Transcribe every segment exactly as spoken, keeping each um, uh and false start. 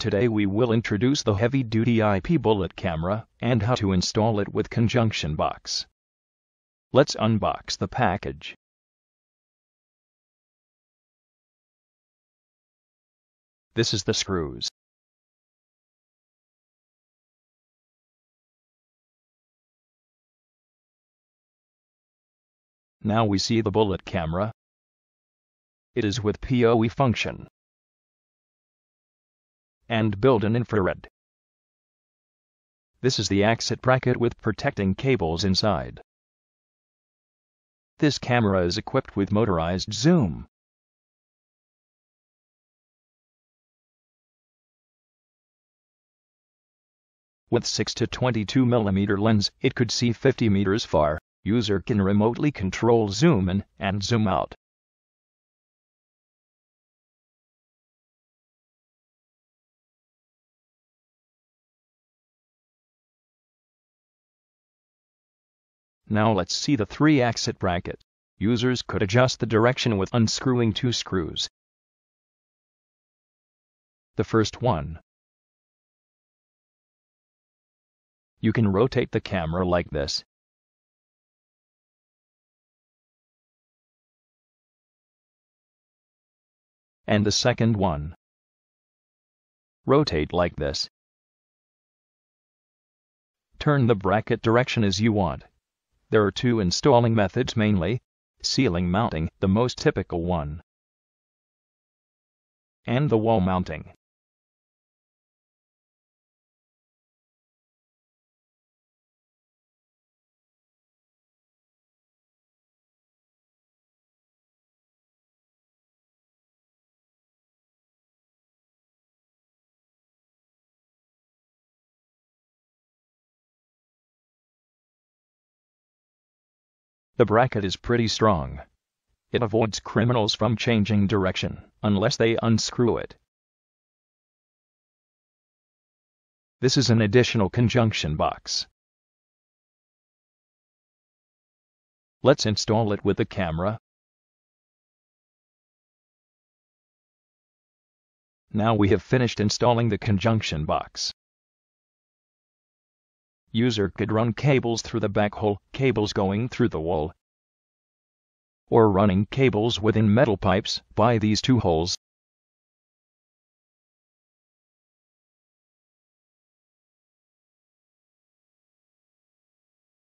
Today we will introduce the heavy-duty I P bullet camera and how to install it with conjunction box. Let's unbox the package. This is the screws. Now we see the bullet camera. It is with P O E function and built-in infrared. This is the exit bracket with protecting cables inside. This camera is equipped with motorized zoom. With six to twenty-two millimeter lens, it could see fifty meters far. User can remotely control zoom in and zoom out. Now let's see the three exit bracket. Users could adjust the direction with unscrewing two screws. The first one. You can rotate the camera like this. And the second one. Rotate like this. Turn the bracket direction as you want. There are two installing methods mainly, ceiling mounting, the most typical one, and the wall mounting. The bracket is pretty strong. It avoids criminals from changing direction, unless they unscrew it. This is an additional conjunction box. Let's install it with the camera. Now we have finished installing the conjunction box. User could run cables through the backhaul, cables going through the wall, or running cables within metal pipes by these two holes.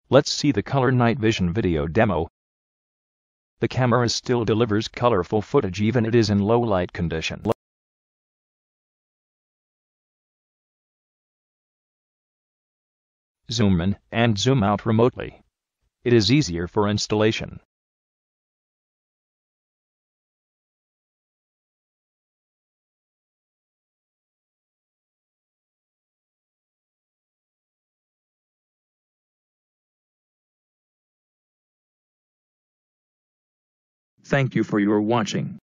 Let's see the color night vision video demo. The camera still delivers colorful footage even if it is in low light condition. Zoom in and zoom out remotely. It is easier for installation. Thank you for your watching.